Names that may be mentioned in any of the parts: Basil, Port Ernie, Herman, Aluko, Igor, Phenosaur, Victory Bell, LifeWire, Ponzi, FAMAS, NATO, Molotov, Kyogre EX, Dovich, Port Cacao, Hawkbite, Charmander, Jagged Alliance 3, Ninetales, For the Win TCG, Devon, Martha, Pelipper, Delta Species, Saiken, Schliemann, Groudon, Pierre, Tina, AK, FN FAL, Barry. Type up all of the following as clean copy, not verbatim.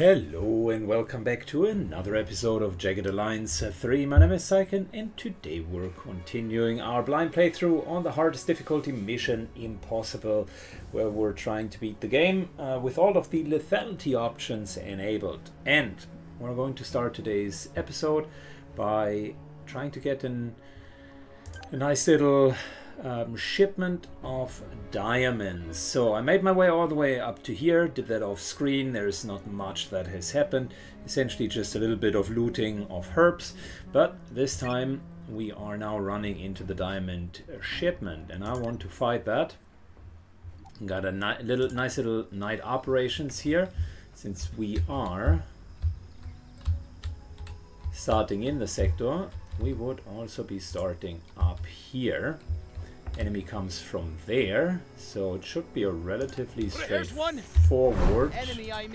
Hello and welcome back to another episode of Jagged Alliance 3. My name is Saiken and today we're continuing our blind playthrough on the hardest difficulty, Mission Impossible, where we're trying to beat the game with all of the lethality options enabled. And we're going to start today's episode by trying to get a nice little shipment of diamonds. So I made my way all the way up to here, did that off screen. There is not much that has happened, essentially just a little bit of looting of herbs, but this time we are now running into the diamond shipment and I want to fight that. Got a nice little night operations here since we are starting in the sector. We would also be starting up here. Enemy comes from there, so it should be a relatively straightforward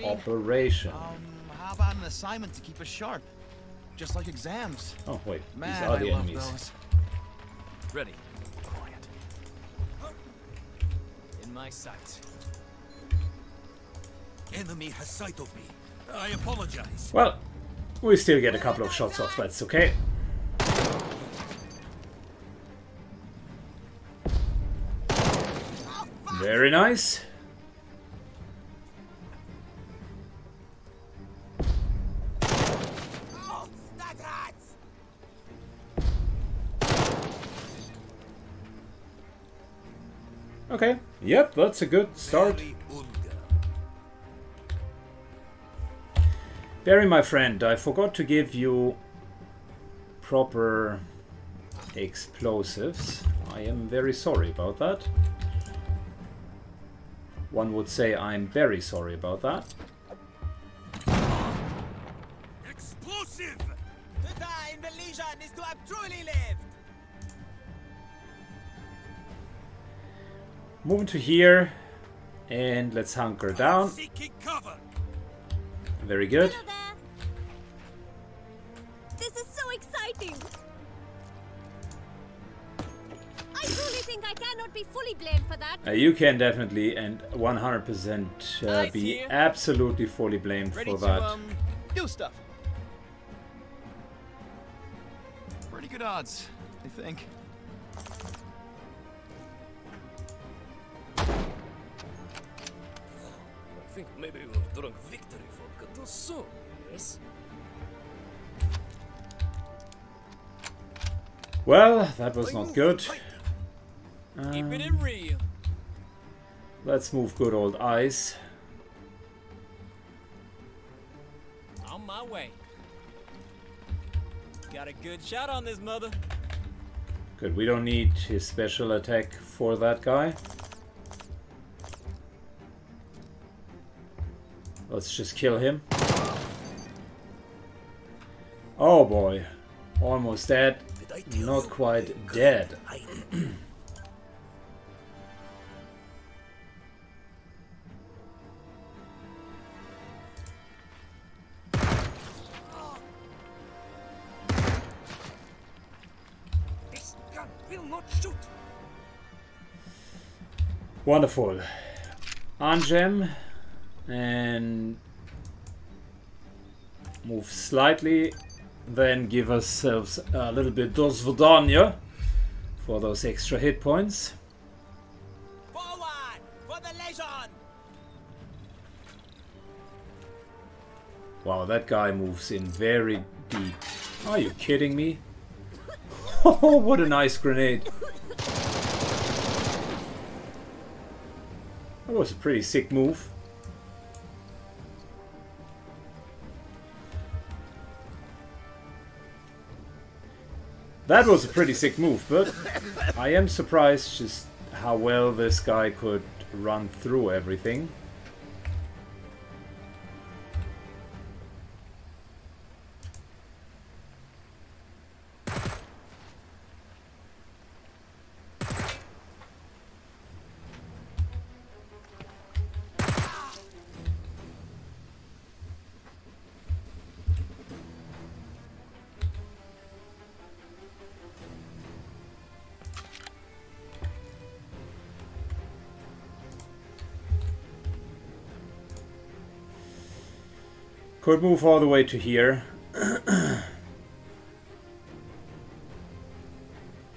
operation. How about an assignment to keep us sharp, just like exams? Oh wait, man, these are the enemies. Ready, quiet. In my sight. Enemy has sight of me. I apologize. Well, we still get a couple of shots off. That's okay. Very nice. Oh, that hurts. Okay. Yep, that's a good start. Barry, my friend, I forgot to give you proper explosives. I am very sorry about that. One would say I'm very sorry about that. Explosive! The time the legion is to have truly lived. Moving to here and let's hunker down. Cover. Very good. This is so exciting. I cannot be fully blamed for that. You can definitely and 100% be absolutely fully blamed for that. Do stuff. Pretty good odds, I think. I think maybe we've drunk victory for Katosu, yes? Well, that was not good. Keep it in real. Let's move good old ICE. On my way. Got a good shot on this mother. Good, we don't need his special attack for that guy. Let's just kill him. Oh boy. Almost dead. Not quite dead. Wonderful. Angem and move slightly, then give ourselves a little bit dosvodanya for those extra hit points. Forward for the legion. Wow, that guy moves in very deep. Are you kidding me? Oh, what a nice grenade. That was a pretty sick move. That was a pretty sick move, but I am surprised just how well this guy could run through everything. Could move all the way to here.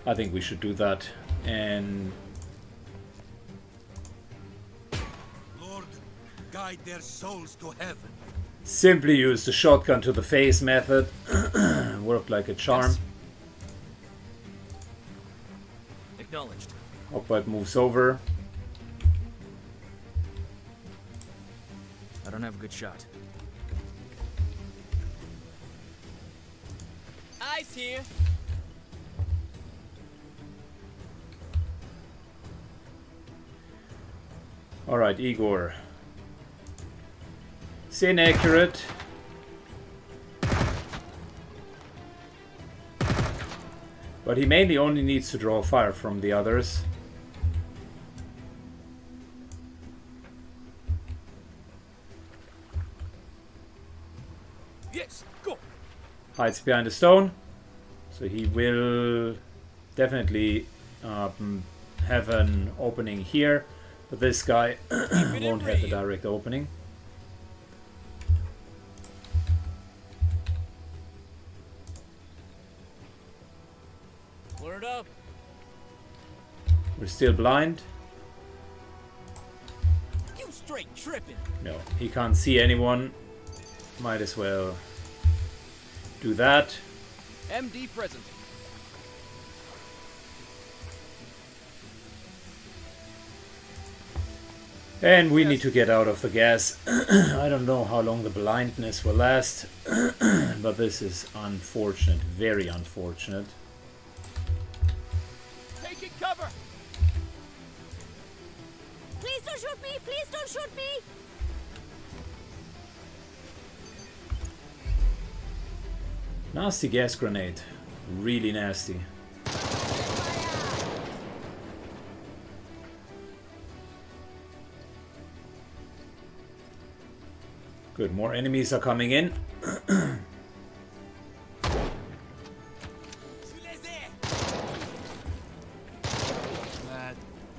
I think we should do that. And Lord, guide their souls to heaven. Simply use the shotgun to the face method. Worked like a charm. Yes. Acknowledged. Hawkbite moves over. I don't have a good shot. Ice here. All right, Igor. It's inaccurate. But he mainly only needs to draw fire from the others. Yes, go. Hides behind a stone, so he will definitely have an opening here. But this guy won't have a direct opening. We're still blind. You straight tripping. No, he can't see anyone. Might as well do that. MD present. And we need to get out of the gas. I don't know how long the blindness will last, but this is unfortunate, very unfortunate. Taking cover. Please don't shoot me! Please don't shoot me! Nasty gas grenade. Really nasty. Good, more enemies are coming in. That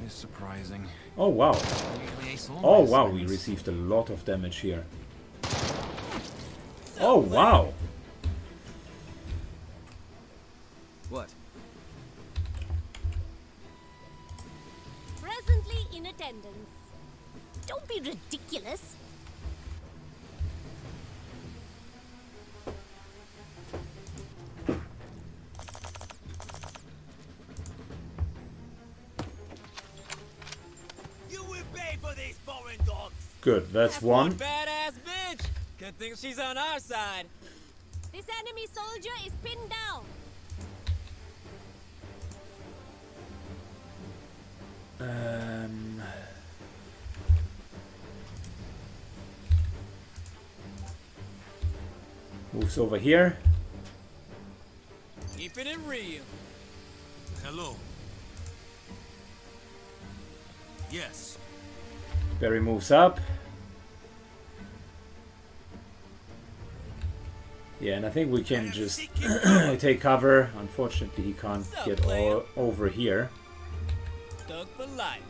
is surprising. Oh wow. Oh wow, we received a lot of damage here. Oh wow. What? Presently in attendance. Don't be ridiculous. Good, that's one. Badass bitch. Good thing she's on our side. This enemy soldier is pinned down. Moves over here. Keeping it real. Hello. Yes. Barry moves up. Yeah, and I think we can just take cover. Unfortunately, he can't get all over here. Dug for life.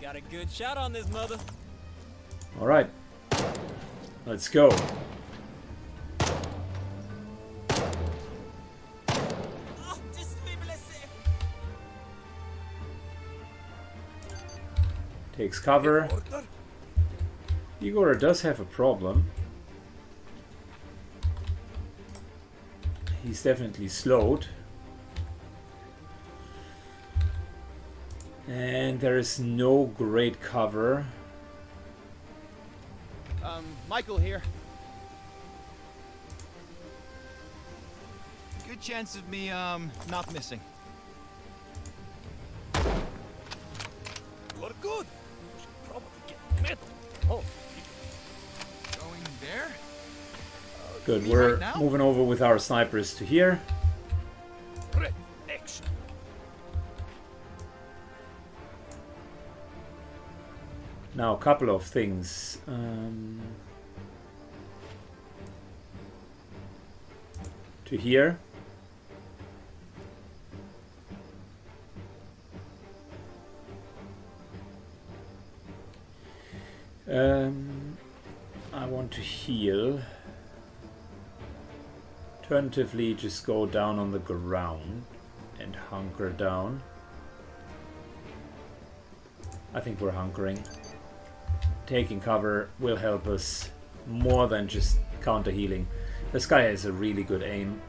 Got a good shot on this mother. All right, let's go. Takes cover. Igor does have a problem. He's definitely slowed. And there is no great cover. Michael here. Good chance of me not missing. We're good. Oh. Going there? Good, we're right moving over with our snipers to here. Action. Now, a couple of things. To here. alternatively just go down on the ground and hunker down. I think we're hunkering. Taking cover will help us more than just counter healing. This guy has a really good aim.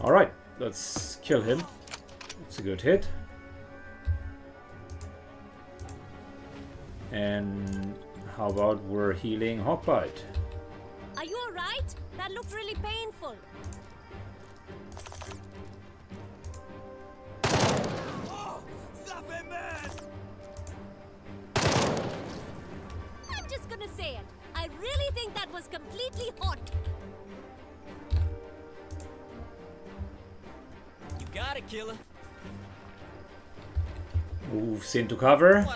Alright, let's kill him. It's a good hit. And how about we're healing Hawkbite? Are you alright? That looked really painful. Moves into cover.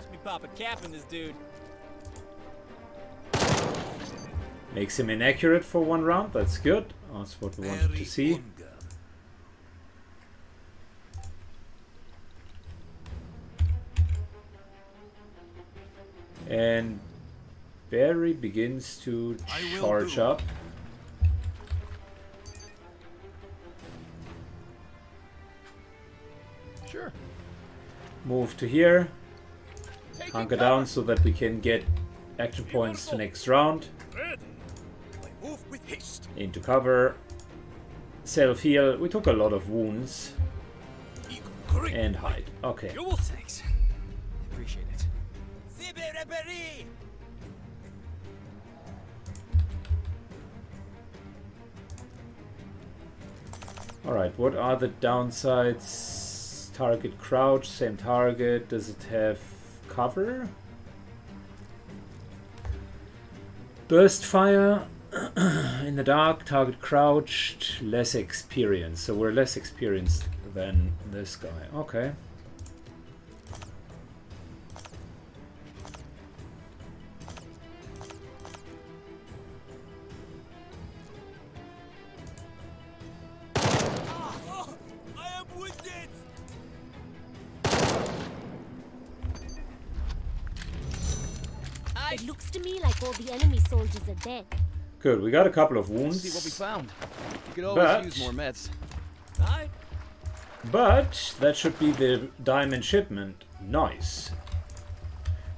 Makes him inaccurate for one round. That's good. That's what we wanted to see. And Barry begins to charge up. Move to here, hunker down so that we can get action points to next round. Into cover, self heal. We took a lot of wounds and hide. Okay. Thanks. Appreciate it. All right. What are the downsides? Target crouch, same target. Does it have cover? Burst fire in the dark, target crouched, less experience. So we're less experienced than this guy. Okay. Good, we got a couple of wounds. See what we found. You could always use more meds. But that should be the diamond shipment. Nice.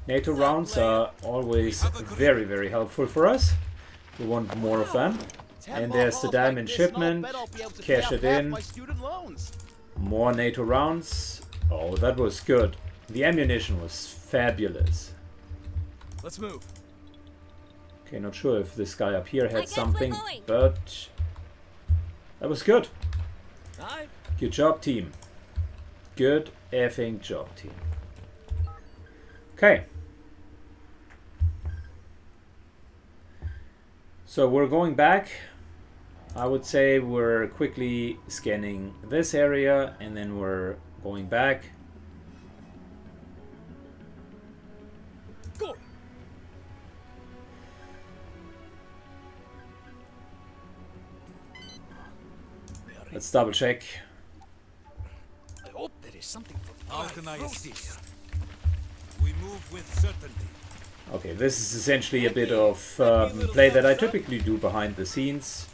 NATO rounds are always very, very helpful for us. We want more of them. And there's the diamond shipment. Cash it in. More NATO rounds. Oh, that was good. The ammunition was fabulous. Let's move. Okay, not sure if this guy up here had something, but that was good. Good job, team. Good effing job, team. Okay. So we're going back. I would say we're quickly scanning this area and then we're going back. Let's double check. I hope there is something for we move with certainty. Okay, this is essentially a bit of play that I typically do behind the scenes.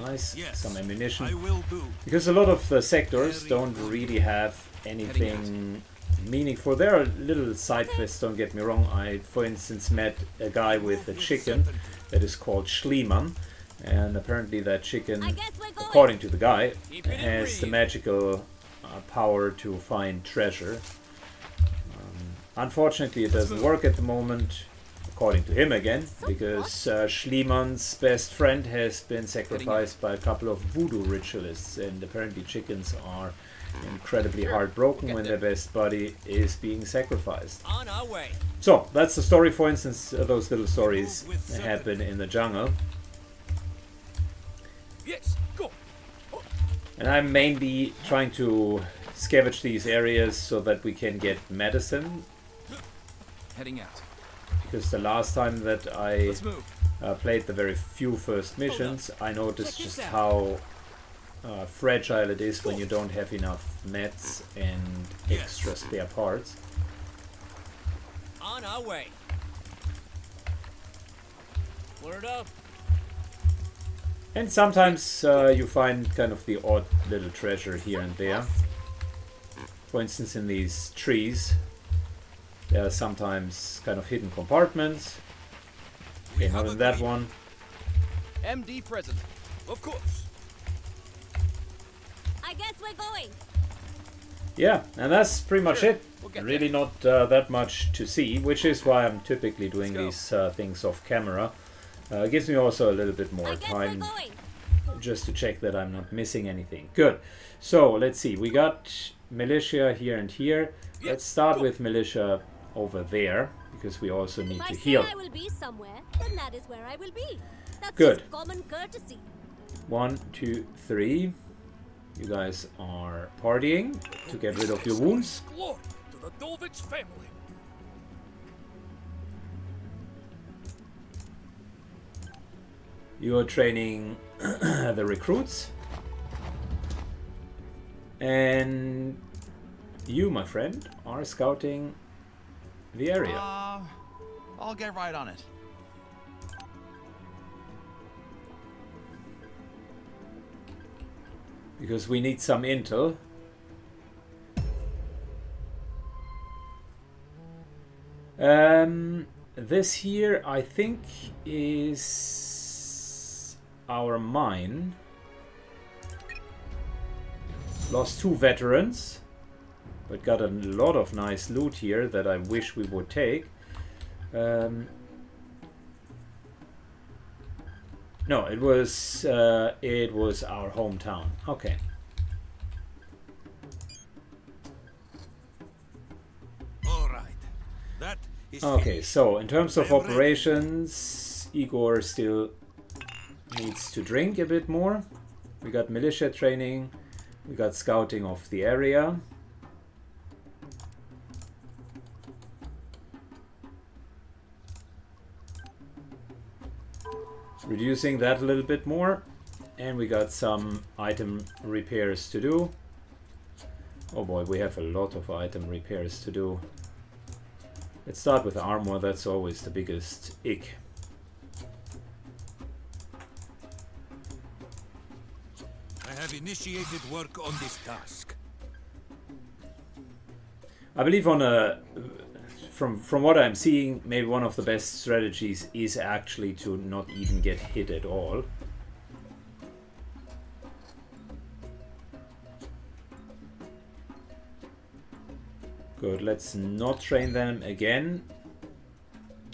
Nice, yes, some ammunition. I will do. Because a lot of the sectors don't really have anything meaningful. There are little side quests, don't get me wrong. I, for instance, met a guy with a chicken that is called Schliemann. And apparently that chicken, according to the guy, has the magical power to find treasure. Unfortunately it doesn't work at the moment, according to him again, because Schliemann's best friend has been sacrificed by a couple of voodoo ritualists, and apparently chickens are incredibly heartbroken when their best buddy is being sacrificed. So that's the story. For instance, those little stories happen in the jungle. Yes, go. And I'm mainly trying to scavenge these areas so that we can get medicine. Heading out. Because the last time that I played the very few first missions, I noticed just how fragile it is when you don't have enough meds and extra spare parts. On our way. Word up. And sometimes you find kind of the odd little treasure here and there. For instance, in these trees, there are sometimes kind of hidden compartments. Okay, not in that one. MD present, of course. I guess we're going. Yeah, and that's pretty much it. Really not that much to see, which is why I'm typically doing these things off camera. It gives me also a little bit more time just to check that I'm not missing anything. Good. So, let's see. We got militia here and here. Let's start with militia over there, because we also need to heal. If I will be somewhere, then that is where I will be. That's good. Just common courtesy. 1, 2, 3. You guys are partying to get rid of your wounds. Glory to the Dovich family. You are training the recruits. And you, my friend, are scouting the area. I'll get right on it. Because we need some intel. This here, I think, is our mine. Lost 2 veterans, but got a lot of nice loot here that I wish we would take. No, it was our hometown. Okay. All right. That is okay. So in terms of operations, Igor still needs to drink a bit more. We got militia training. We got scouting of the area. Reducing that a little bit more, and we got some item repairs to do. Oh boy, we have a lot of item repairs to do. Let's start with armor, that's always the biggest ick. I have initiated work on this task. I believe on a From what I'm seeing, maybe one of the best strategies is actually to not even get hit at all. Good, let's not train them again.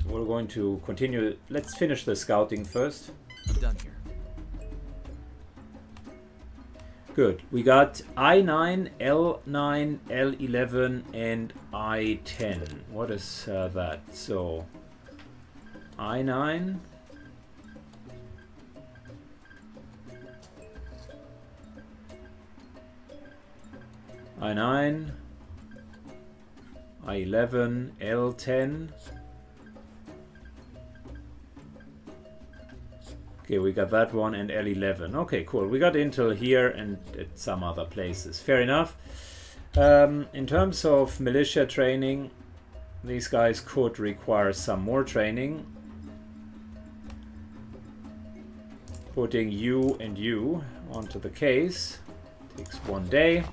We're going to continue. Let's finish the scouting first. I'm done here. Good. We got I-9, L-9, L-11, and I-10. What is that? So, I-9. I-9. I-11, L-10. Okay, we got that one and L11. Okay, cool. We got intel here and at some other places. Fair enough. In terms of militia training, these guys could require some more training. Putting you and you onto the case. Takes 1 day.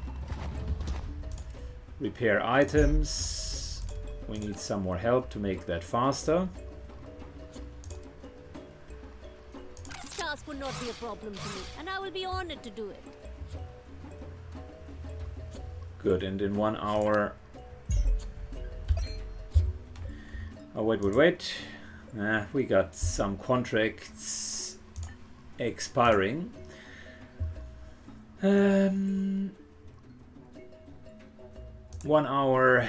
Repair items. We need some more help to make that faster. Would not be a problem to me, and I will be honored to do it. Good, and in 1 hour... Oh, wait. We got some contracts expiring. One hour,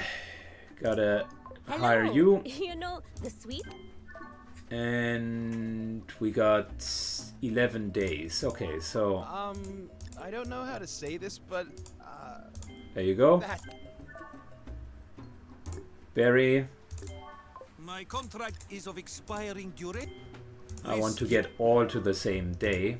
gotta hire you. You know, the sweet. And we got 11 days. Okay, so... I don't know how to say this, but... there you go. That... Barry. My contract is of expiring duration. I want to get all to the same day.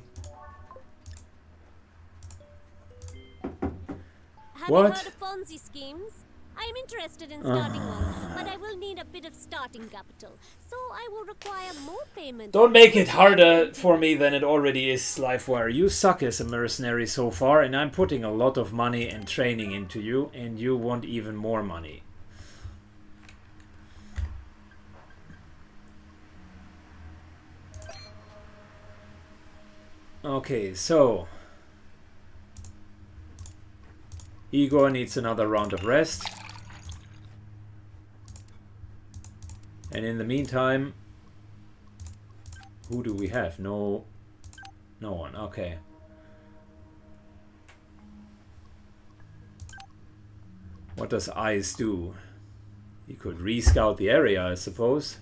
Have you heard of Ponzi schemes? I am interested in starting one, but I will need a bit of starting capital, so I will require more payment. Don't make it harder for me than it already is, LifeWire. You suck as a mercenary so far, and I'm putting a lot of money and training into you, and you want even more money. Okay, so... Igor needs another round of rest. And in the meantime... Who do we have? No... No one, okay. What does ICE do? He could re-scout the area, I suppose.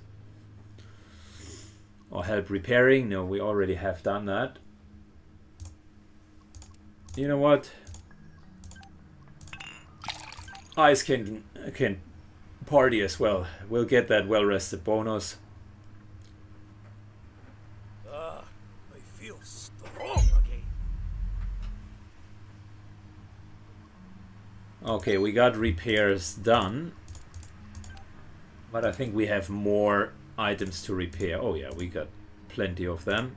Or help repairing? No, we already have done that. You know what? ICE can party as well. We'll get that well-rested bonus. I feel strong again. Okay, we got repairs done. But I think we have more items to repair. Oh yeah, we got plenty of them.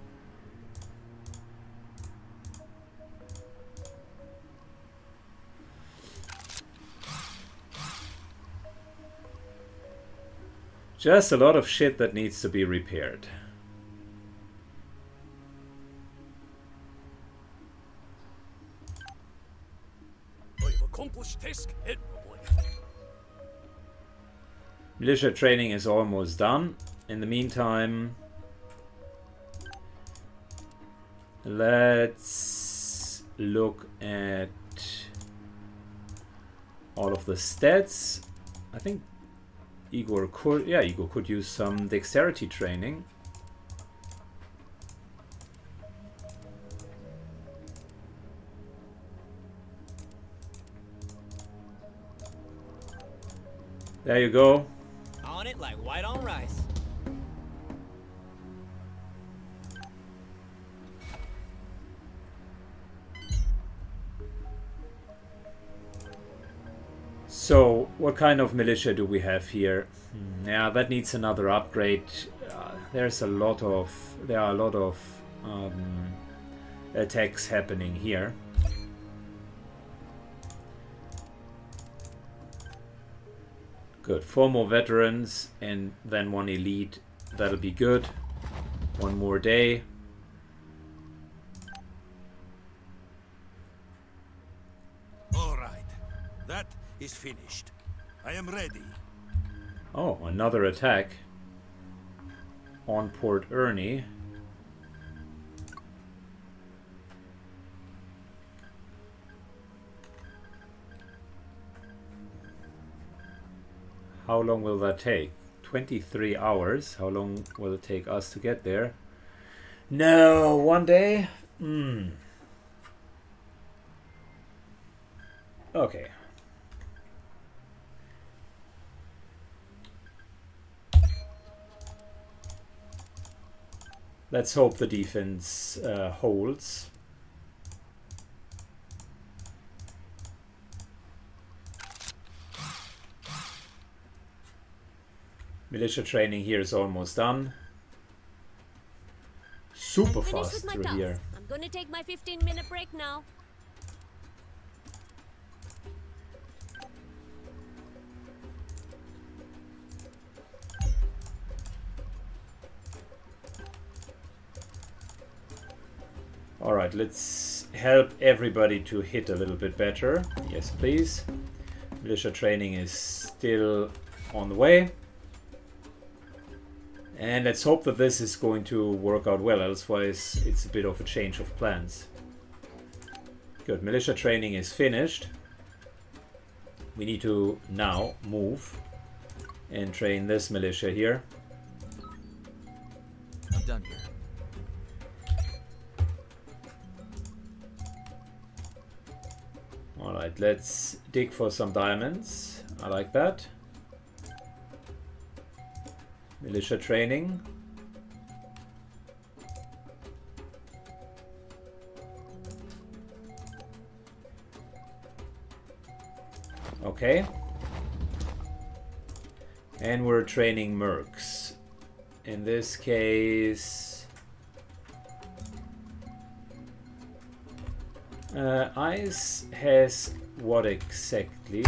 Just a lot of shit that needs to be repaired. I've accomplished task admirably. Militia training is almost done. In the meantime, let's look at all of the stats. I think Igor could, yeah, Igor could use some dexterity training. There you go. On it like white on rice. So, what kind of militia do we have here? Yeah, that needs another upgrade. There are a lot of attacks happening here. Good, 4 more veterans and then 1 elite. That'll be good. 1 more day. All right. That is finished. I am ready. Oh, another attack on Port Ernie. How long will that take? 23 hours. How long will it take us to get there? No, 1 day? Okay. Let's hope the defense holds. Militia training here is almost done. Super fast through here. I'm gonna take my 15-minute break now. Alright, let's help everybody to hit a little bit better. Yes, please. Militia training is still on the way. And let's hope that this is going to work out well, otherwise it's a bit of a change of plans. Good, militia training is finished. We need to now move and train this militia here. I'm done here. All right, let's dig for some diamonds. I like that. Militia training. Okay. And we're training mercs. In this case, ICE has what exactly?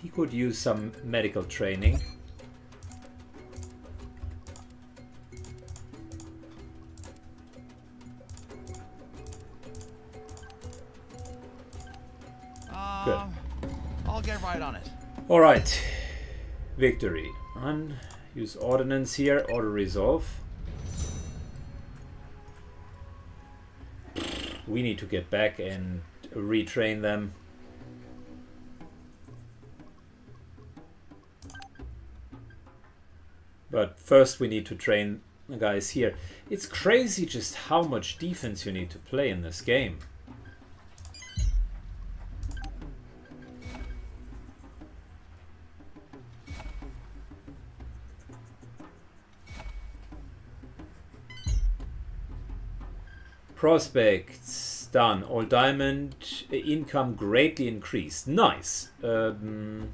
He could use some medical training. Good. I'll get right on it. All right, victory. Use ordinance here, auto resolve. We need to get back and retrain them. But first we need to train the guys here. It's crazy just how much defense you need to play in this game. Prospects done. All diamond income greatly increased. Nice. Well,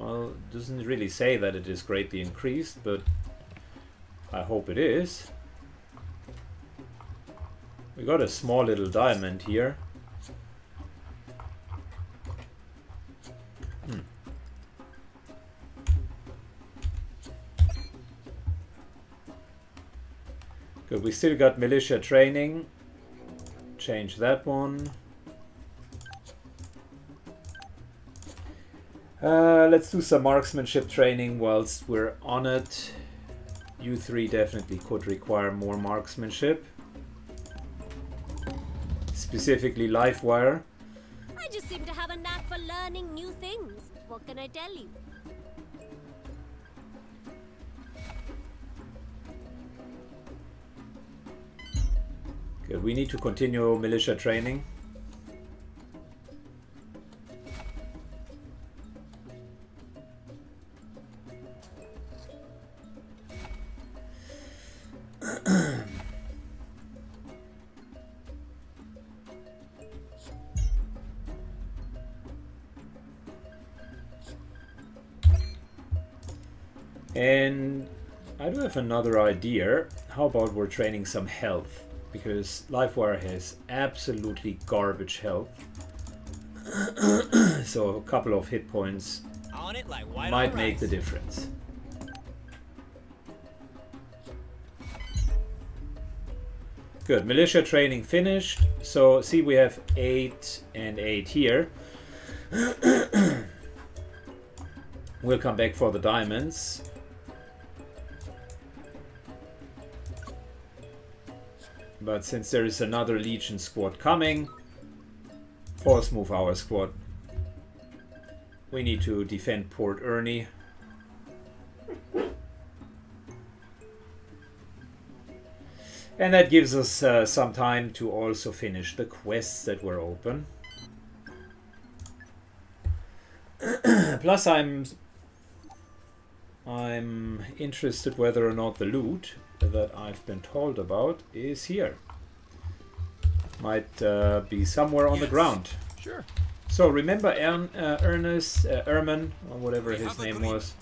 it doesn't really say that it is greatly increased, but I hope it is. We got a small little diamond here. Good, we still got militia training. Change that one. Let's do some marksmanship training whilst we're on it. You three definitely could require more marksmanship. Specifically LifeWire. I just seem to have a knack for learning new things. What can I tell you? Good, we need to continue militia training. And I do have another idea. How about we're training some health? Because LifeWire has absolutely garbage health. So a couple of hit points might make the difference. Good, militia training finished. So see, we have 8 and 8 here. We'll come back for the diamonds. But since there is another Legion squad coming, force move our squad. We need to defend Port Ernie. And that gives us some time to also finish the quests that were open. Plus I'm interested whether or not the loot that I've been told about is here. Might be somewhere on the ground. Sure. So remember Herman, or whatever his name was.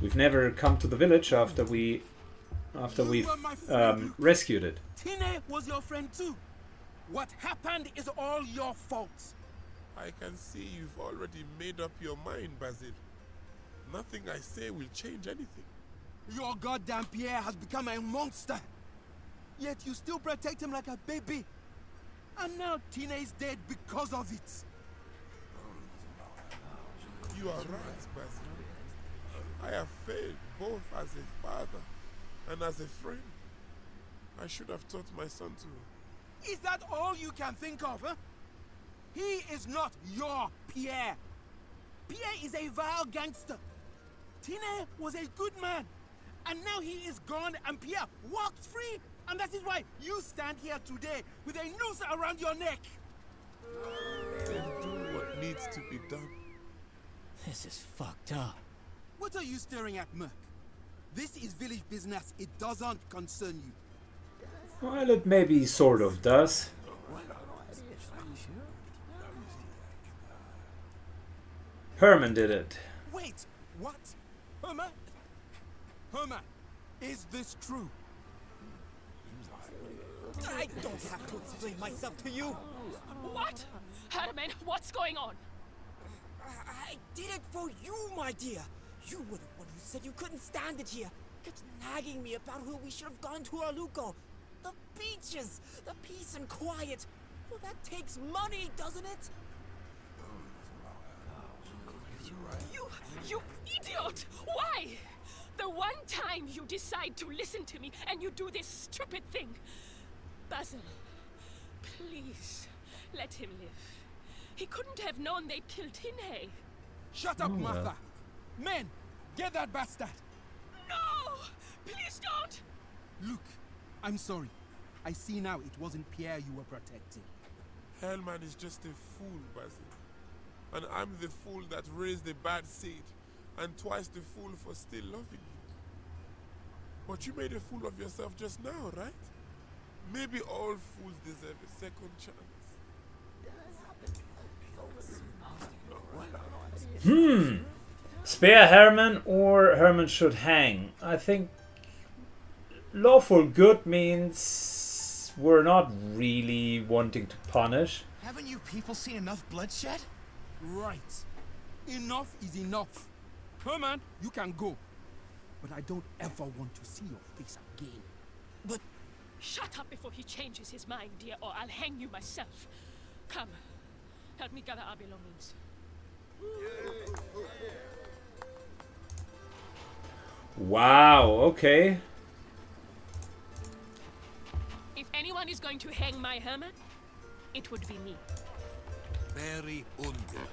We've never come to the village after we rescued it. Tina was your friend too. What happened is all your fault. I can see you've already made up your mind, Basil. Nothing I say will change anything. Your goddamn Pierre has become a monster. Yet you still protect him like a baby. And now Tina is dead because of it. You are right, Basil. I have failed both as a father and as a friend. I should have taught my son to... Is that all you can think of, huh? He is not your Pierre. Pierre is a vile gangster. Tina was a good man. And now he is gone and Pierre walked free And that is why you stand here today with a noose around your neck. Then do what needs to be done. This is fucked up. What are you staring at, Merc? This is village business. It doesn't concern you. Well, it maybe sort of does. Herman did it. Wait, what? Herman? Herman, is this true? I don't have to explain myself to you. What? Herman, what's going on? I did it for you, my dear. You were the one who said you couldn't stand it here. Kept nagging me about who we should have gone to Aluko. The beaches, the peace and quiet. Well, that takes money, doesn't it? You idiot! Why? The one time you decide to listen to me and you do this stupid thing. Basil, please, let him live. He couldn't have known they'd killed Tina. Shut up, Martha. Men, get that bastard. No! Please don't! Look, I'm sorry. I see now it wasn't Pierre you were protecting. Herman is just a fool, Basil. And I'm the fool that raised a bad seed, and twice the fool for still loving you. But you made a fool of yourself just now, right? Maybe all fools deserve a second chance. Spare Herman or Herman should hang. I think lawful good means we're not really wanting to punish. Haven't you people seen enough bloodshed? Right. Enough is enough. Herman, you can go. But I don't ever want to see your face again. But... Shut up before he changes his mind, dear, or I'll hang you myself. Come. Help me gather our belongings. Wow, okay. If anyone is going to hang my Herman, it would be me. Very ungood.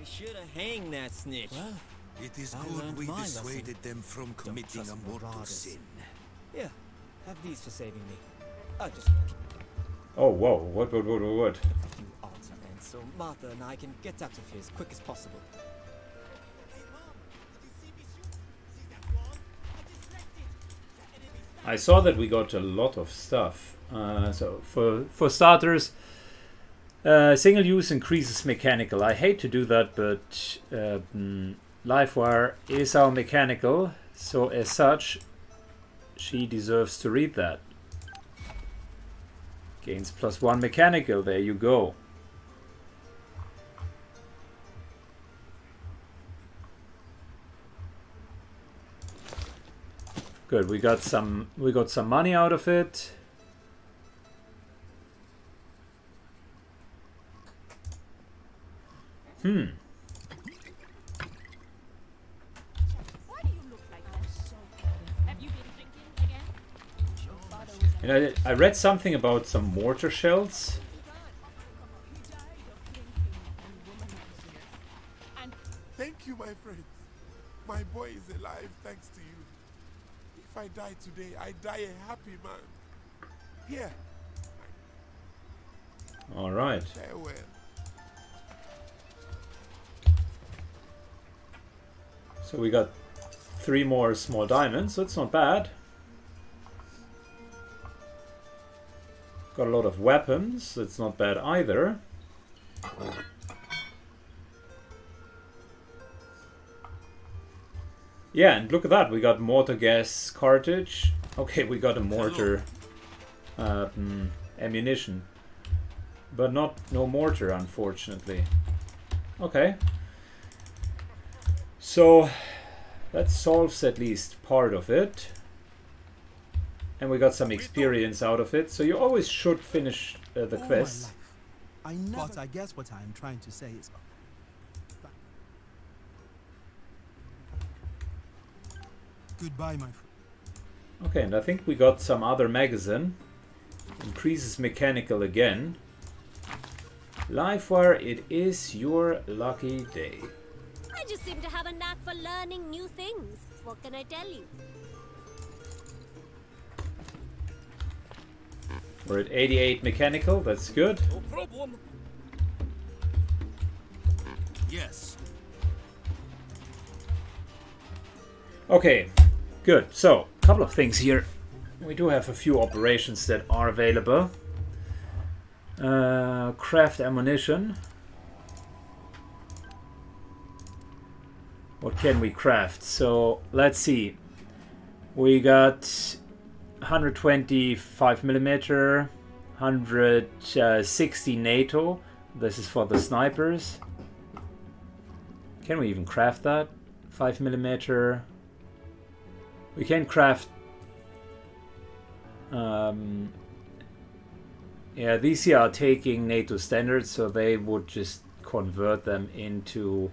I should have hanged that snitch. Well, it is good we dissuaded them from committing a mortal sin. Yeah, have these for saving me. I just... Oh, whoa, what? You aren't men, so Martha and I can get out of here as quick as possible. Hey, Mom, did you see me shoot? See that wall? I just wrecked it. I saw that we got a lot of stuff. So, for starters... single use increases mechanical. I hate to do that, but LifeWire is our mechanical, so as such, she deserves to read that. Gains +1 mechanical, there you go. Good, we got some money out of it. Why do you look like that? Have you been drinking again? And I read something about some mortar shells. Thank you, my friends. My boy is alive thanks to you. If I die today, I die a happy man. Here. All right. Farewell. So we got 3 more small diamonds, so it's not bad. Got a lot of weapons, so it's not bad either. Yeah, and look at that, we got mortar gas cartridge. Okay, we got a mortar ammunition. But no mortar, unfortunately. Okay. So that solves at least part of it, and we got some experience out of it. So you always should finish the quest. But I guess what I'm trying to say is, goodbye, my friend. Okay, and I think we got some other magazine. Increases mechanical again. LifeWire, it is your lucky day. I just seem to have a knack for learning new things. What can I tell you? We're at 88 mechanical, that's good. No problem. Yes. Okay, good. So, a couple of things here. We do have a few operations that are available. Craft ammunition. What can we craft? So, let's see. We got 125 millimeter, 160 NATO. This is for the snipers. Can we even craft that? 5 millimeter. We can craft... yeah, these here are taking NATO standards, so they would just convert them into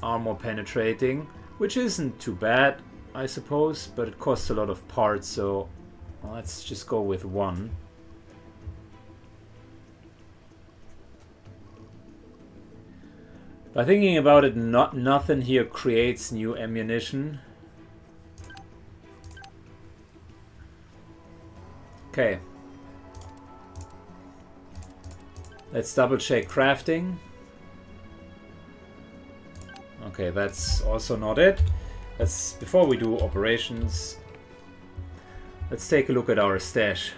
armor penetrating, which isn't too bad, I suppose, but it costs a lot of parts, so let's just go with one. By thinking about it, nothing here creates new ammunition. Okay. Let's double check crafting. Okay, that's also not it. Let's, before we do operations, let's take a look at our stash.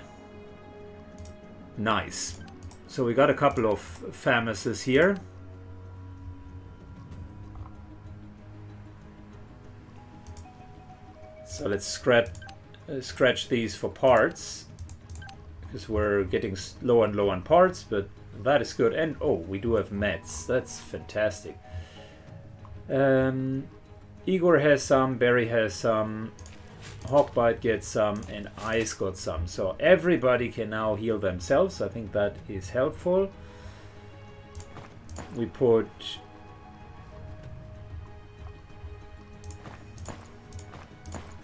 Nice. So we got a couple of FAMASes here. So let's scratch these for parts, because we're getting low and low on parts, but that is good. And oh, we do have meds. That's fantastic. Igor has some, Barry has some, Hawkbite gets some, and ICE got some. So everybody can now heal themselves. I think that is helpful. We put...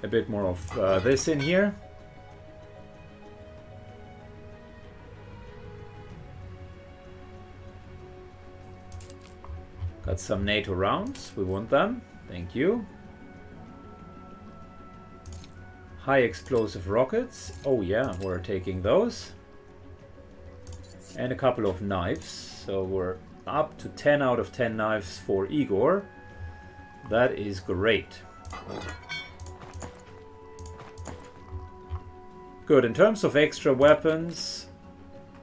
a bit more of this in here. Got some NATO rounds. We want them. Thank you. High explosive rockets. Oh yeah, we're taking those. And a couple of knives. So we're up to 10 out of 10 knives for Igor. That is great. Good. In terms of extra weapons,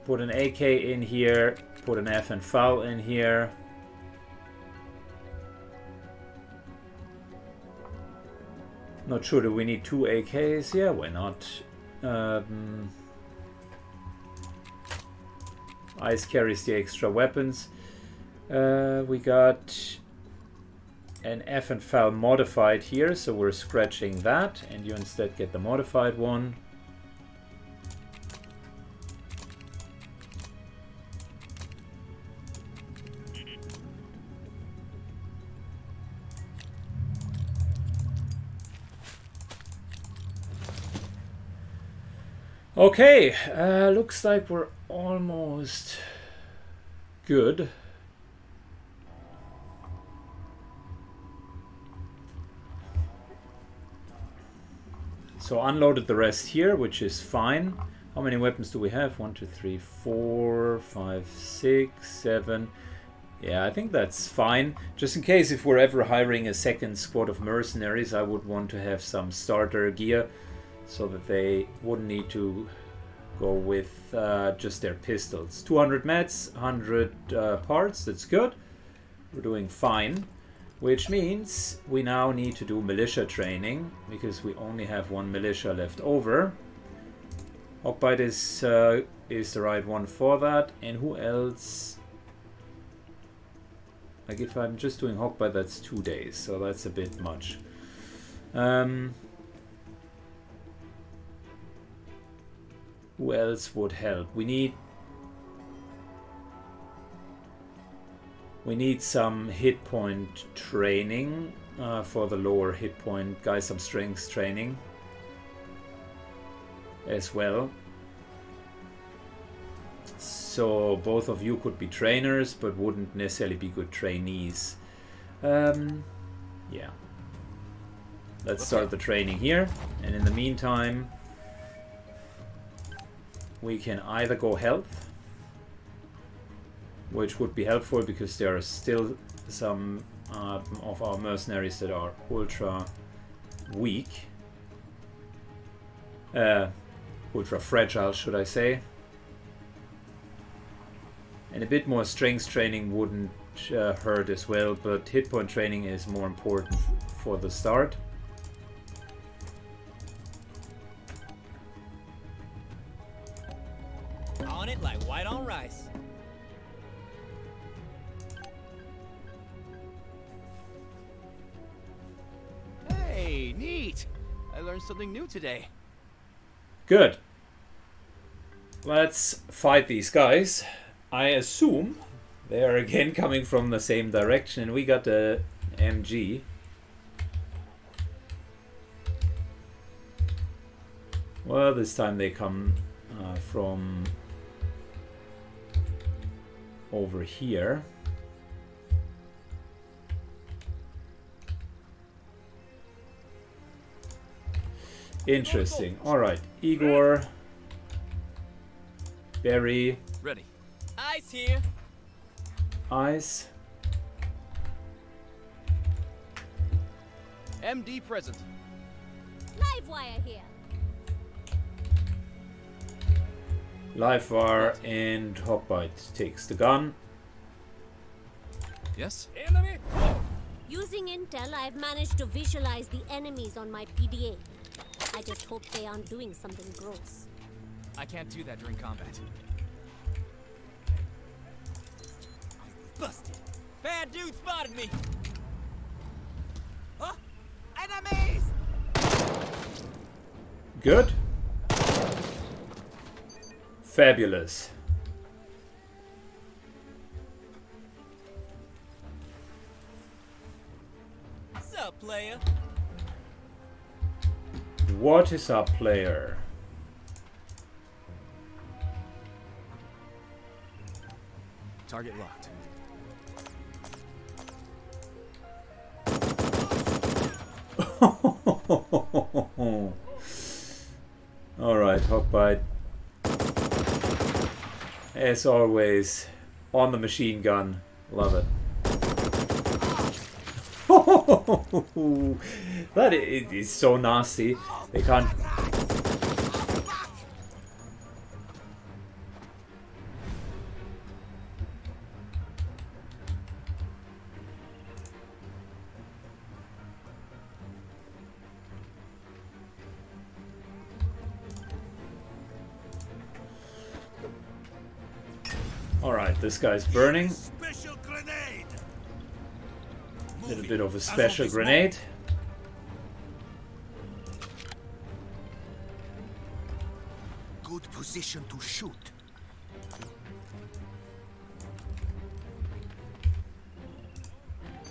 put an AK in here, put an FN FAL in here. Not sure, do we need two AKs? Yeah, why not? ICE carries the extra weapons. We got an FN FAL modified here, so we're scratching that, and you instead get the modified one. Okay, looks like we're almost good. So unloaded the rest here, which is fine. How many weapons do we have? 1, 2, 3, 4, 5, 6, 7. Yeah, I think that's fine. Just in case if we're ever hiring a second squad of mercenaries, I would want to have some starter gear, so that they wouldn't need to go with just their pistols. 200 meds, 100 parts, that's good. We're doing fine, which means we now need to do militia training, because we only have one militia left over. Hawkbite is the right one for that, and who else? Like if I'm just doing Hawkbite, that's 2 days, so that's a bit much. Who else would help? We need some hit point training for the lower hit point guys, some strength training as well. So both of you could be trainers, but wouldn't necessarily be good trainees. Yeah, let's start the training here, and in the meantime we can either go health, which would be helpful because there are still some of our mercenaries that are ultra weak, ultra fragile, should I say. And a bit more strength training wouldn't hurt as well, but hit point training is more important for the start. On it like white on rice. Hey, neat! I learned something new today. Good. Let's fight these guys. I assume they are again coming from the same direction, and we got the MG. Well, this time they come from over here. Interesting. All right, Igor, Barry. Ready. ICE here. ICE. MD present. LifeWire here. LifeWire and Hawkbite takes the gun. Yes. Enemy. Using intel, I've managed to visualize the enemies on my PDA. I just hope they aren't doing something gross. I can't do that during combat. Busted! Bad dude spotted me! Huh? Enemies! Good. Fabulous. What's up, player? What is up, player? Target locked. Alright, Hawkbite, as always, on the machine gun. Love it. That is so nasty. They can't... This guy's burning. A little bit of a special grenade. Good position to shoot.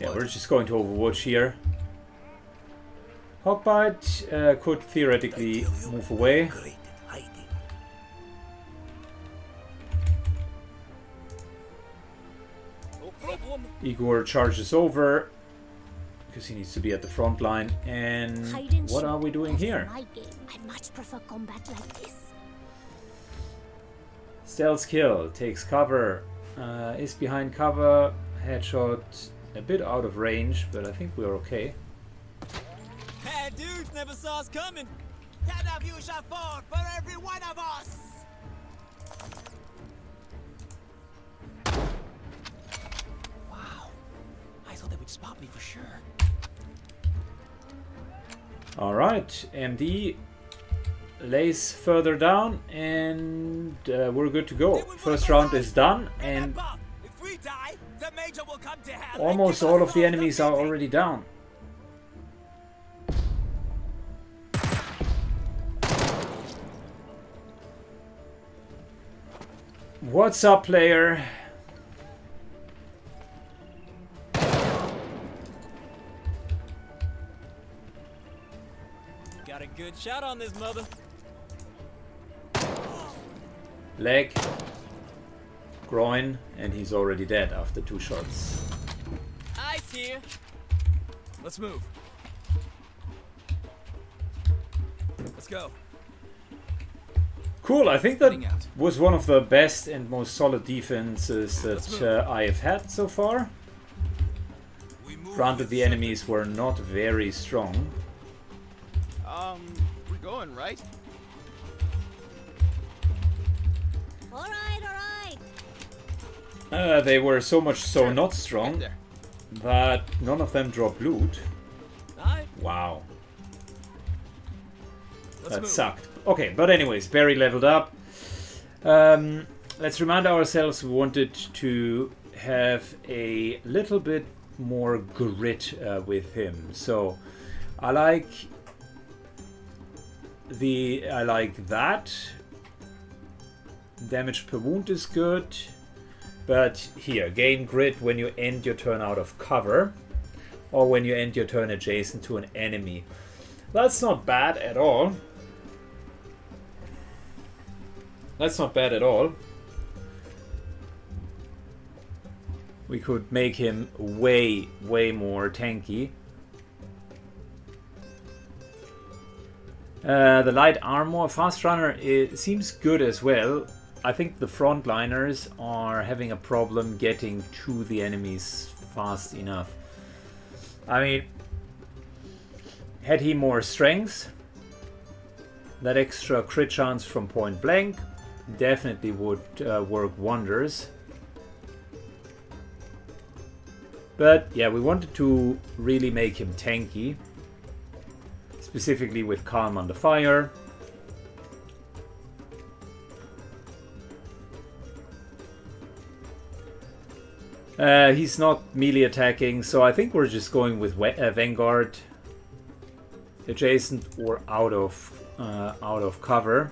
Yeah, we're just going to Overwatch here. Hawkbite could theoretically move away. Igor charges over because he needs to be at the front line. And what are we doing here? I much prefer combat like this. Stealth kill, takes cover, is behind cover, headshot, a bit out of range, but I think we're okay. Hey, dudes, never saw us coming. 10 of you shall fall for every one of us. Spot me for sure. All right, MD lays further down, and we're good to go. First round is done, and almost all of the enemies are already down. What's up, player? Good shot on this mother. Leg, groin, and he's already dead after 2 shots. Ice here. Let's move. Let's go. Cool, I think that was one of the best and most solid defenses that I have had so far. Granted, the enemies were not very strong. We're going, right? Alright. They were so much so not strong that none of them dropped loot. Wow. That sucked. Okay, but anyways, Barry leveled up. Let's remind ourselves we wanted to have a little bit more grit with him. So I like that. Damage per wound is good. But here, gain grit when you end your turn out of cover. Or when you end your turn adjacent to an enemy. That's not bad at all. That's not bad at all. We could make him way, way more tanky. The light armor, fast runner, it seems good as well. I think the frontliners are having a problem getting to the enemies fast enough. I mean, had he more strength, that extra crit chance from point blank definitely would work wonders. But yeah, we wanted to really make him tanky, specifically with Calm Under Fire. He's not melee attacking, so I think we're just going with Vanguard, adjacent or out of cover.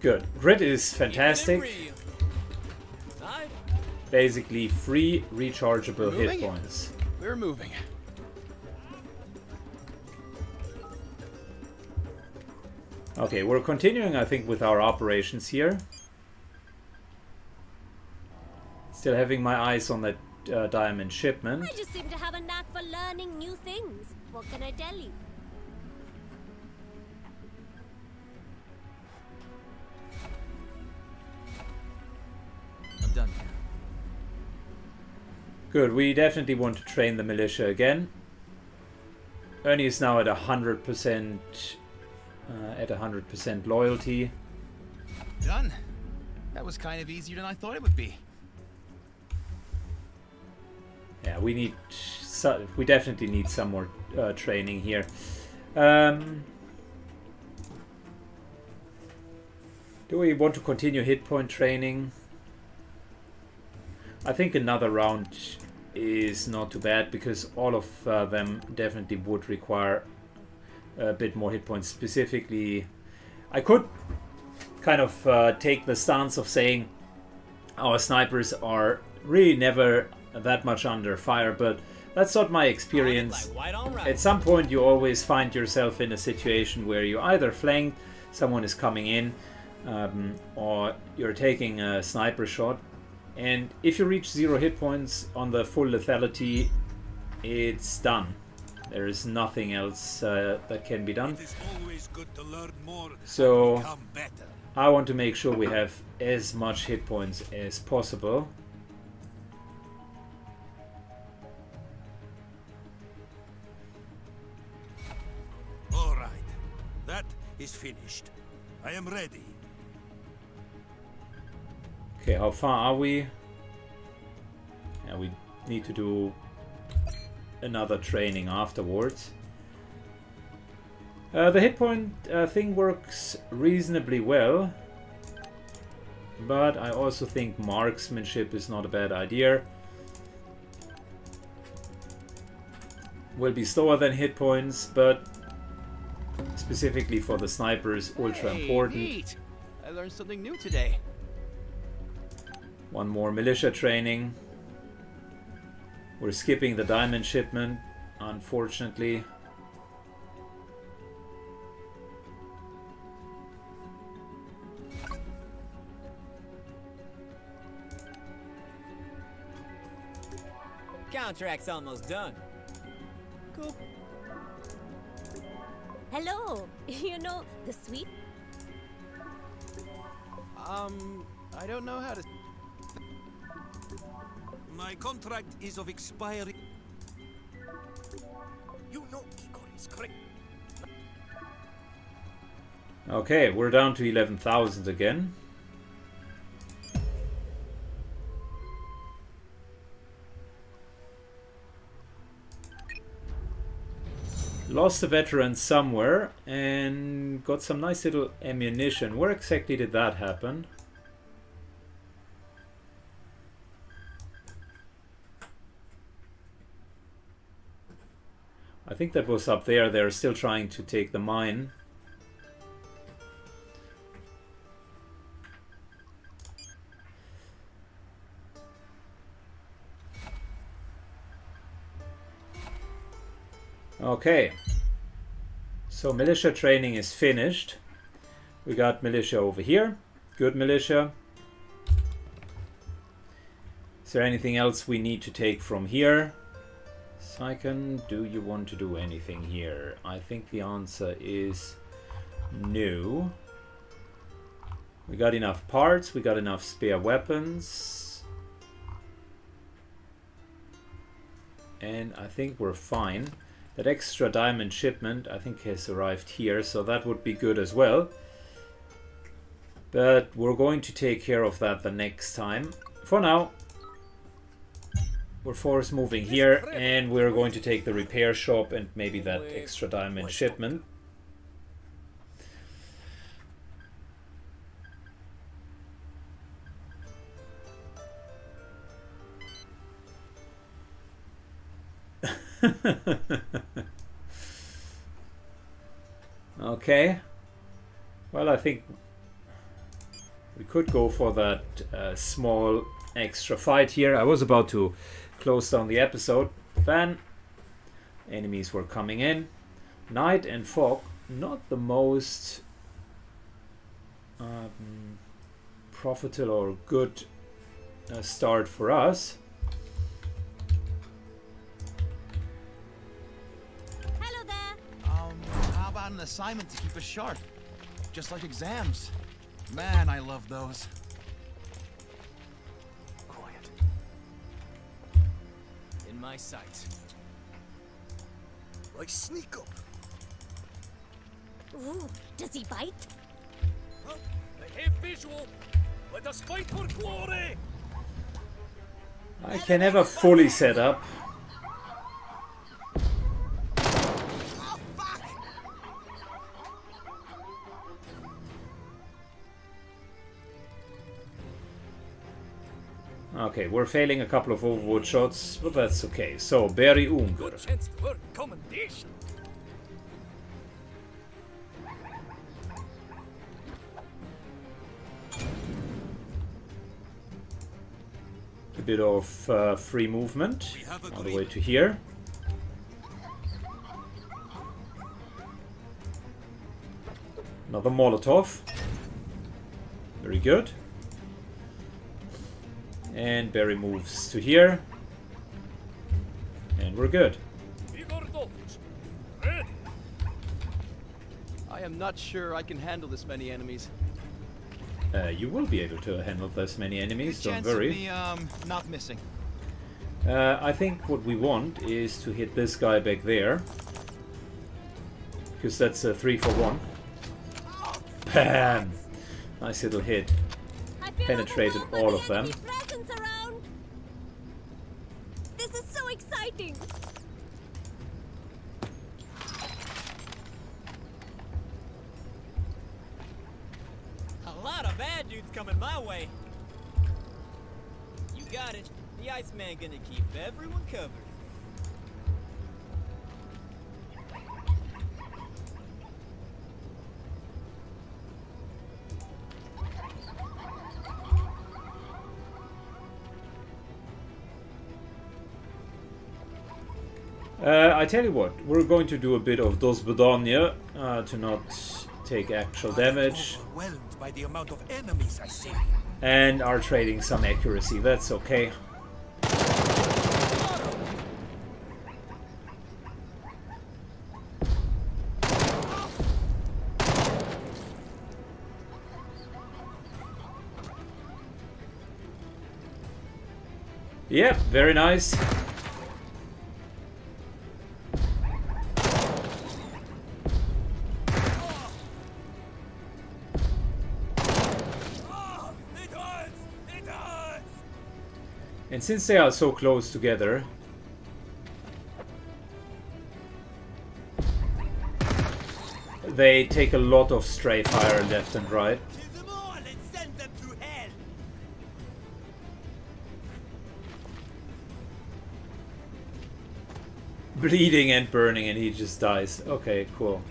Good. Grit is fantastic. Basically free rechargeable hit points. We're moving. Okay, we're continuing, I think, with our operations here. Still having my eyes on that diamond shipment. I just seem to have a knack for learning new things. What can I tell you? Done. Good, we definitely want to train the militia again. Ernie is now at 100% loyalty. Done. That was kind of easier than I thought it would be. Yeah, we definitely need some more training here. Do we want to continue hit point training? I think another round is not too bad, because all of them definitely would require a bit more hit points. Specifically, I could kind of take the stance of saying our snipers are really never that much under fire, but that's not my experience. At some point you always find yourself in a situation where you either flanked, someone is coming in, or you're taking a sniper shot. And if you reach 0 hit points on the full lethality, it's done. There is nothing else that can be done. So I want to make sure we have as much hit points as possible. All right, that is finished. I am ready. Okay, how far are we? Yeah, we need to do another training afterwards. The hit point thing works reasonably well, but I also think marksmanship is not a bad idea. Will be slower than hit points, but specifically for the sniper is ultra important. Neat. I learned something new today. One more militia training. We're skipping the diamond shipment, unfortunately. Contract's almost done. Cool. Hello! You know, the sweet? I don't know how to... My contract is of expiry. You know Igor is correct. Okay, we're down to 11,000 again. Lost a veteran somewhere and got some nice little ammunition. Where exactly did that happen? I think that was up there. They're still trying to take the mine. Okay, so militia training is finished. We got militia over here. Good militia. Is there anything else we need to take from here? Saiken, do you want to do anything here? I think the answer is no. We got enough parts, we got enough spare weapons. And I think we're fine. That extra diamond shipment, I think, has arrived here, so that would be good as well. But we're going to take care of that the next time. For now, we're force moving here, and we're going to take the repair shop and maybe that extra diamond shipment. Okay, well, I think we could go for that small extra fight here. I was about to close down the episode, then enemies were coming in. Night and fog, not the most profitable or good start for us. An assignment to keep us sharp, just like exams. Man, I love those. Quiet. In my sight. Like sneak up. Ooh, does he bite? Well, they have visual. Let us fight for glory. I can never fully set up. Okay, we're failing a couple of overwood shots, but that's okay. So, Barry Unger. A bit of free movement all the way to here. Another Molotov. Very good. And Barry moves to here. And we're good. I am not sure I can handle this many enemies. You will be able to handle this many enemies, don't worry. Be, not missing. I think what we want is to hit this guy back there. Because that's a 3 for 1. Bam! Nice little hit. Penetrated all of them. This is so exciting. A lot of bad dudes coming my way. You got it. The Iceman gonna keep everyone covered. I tell you what, we're going to do a bit of Dos Bedonia to not take actual damage. Overwhelmed by the amount of enemies I see. And are trading some accuracy, that's okay. Oh, Yep, very nice. And since they are so close together, they take a lot of stray fire left and right. Kill them all and send them to hell. Bleeding and burning, and he just dies. Okay, cool.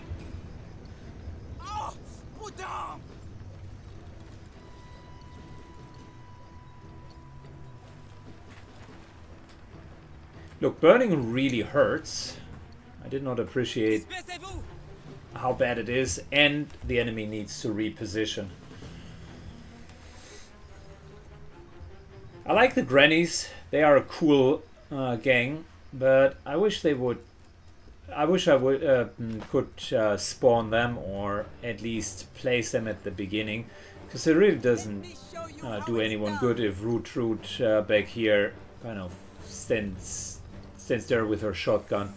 Look, burning really hurts. I did not appreciate how bad it is, and the enemy needs to reposition. I like the grannies. They are a cool gang, but I wish they would... I wish I would, could spawn them, or at least place them at the beginning, because it really doesn't do anyone good if Root back here kind of stands there with her shotgun.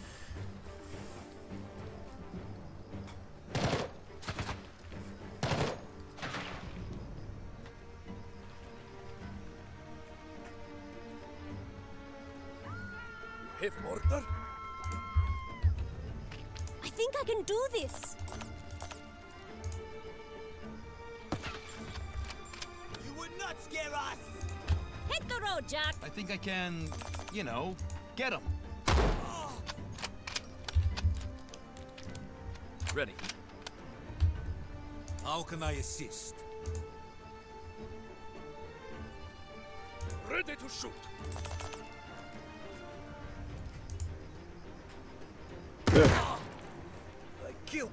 Have mortar? I think I can do this. You would not scare us. Hit the road, Jack. I think I can, you know, get them. Ready. How can I assist? Ready to shoot.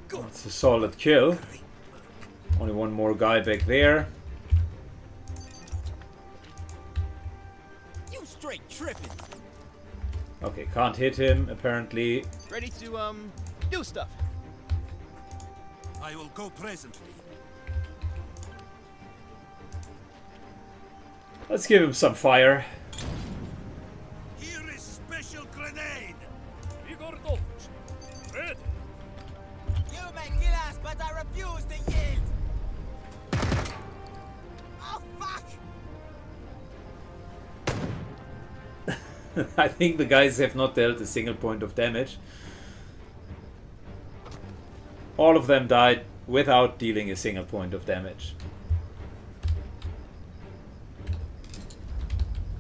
Good. That's a solid kill. Only one more guy back there. You straight tripping. Okay, can't hit him apparently. Ready to do stuff. I will go presently. Let's give him some fire. Here is special grenade. Igor, red. You may kill us, but I refuse to yield. Oh fuck! I think the guys have not dealt a single point of damage. All of them died without dealing a single point of damage.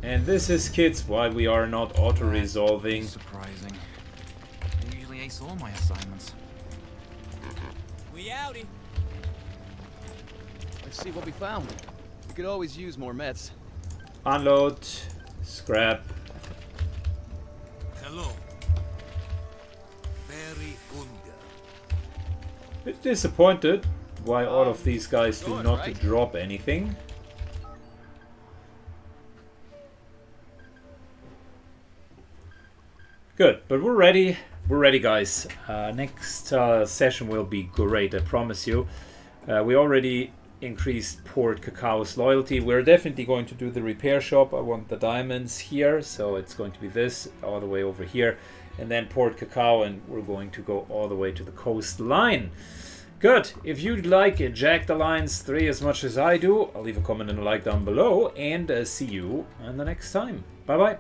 And this is, kids, why we are not auto-resolving. Surprising. I usually ace all my assignments. We outie. Let's see what we found. We could always use more meds. Unload. Scrap. Hello. Very good. Bit disappointed why all of these guys do not drop anything. Good, but we're ready. We're ready, guys. Next session will be great, I promise you. We already increased Port Cacao's loyalty. We're definitely going to do the repair shop. I want the diamonds here, so it's going to be this all the way over here. And then Port Cacao, and we're going to go all the way to the coastline. Good. If you like Jagged Alliance 3 as much as I do, I'll leave a comment and a like down below, and see you in the next time. Bye-bye.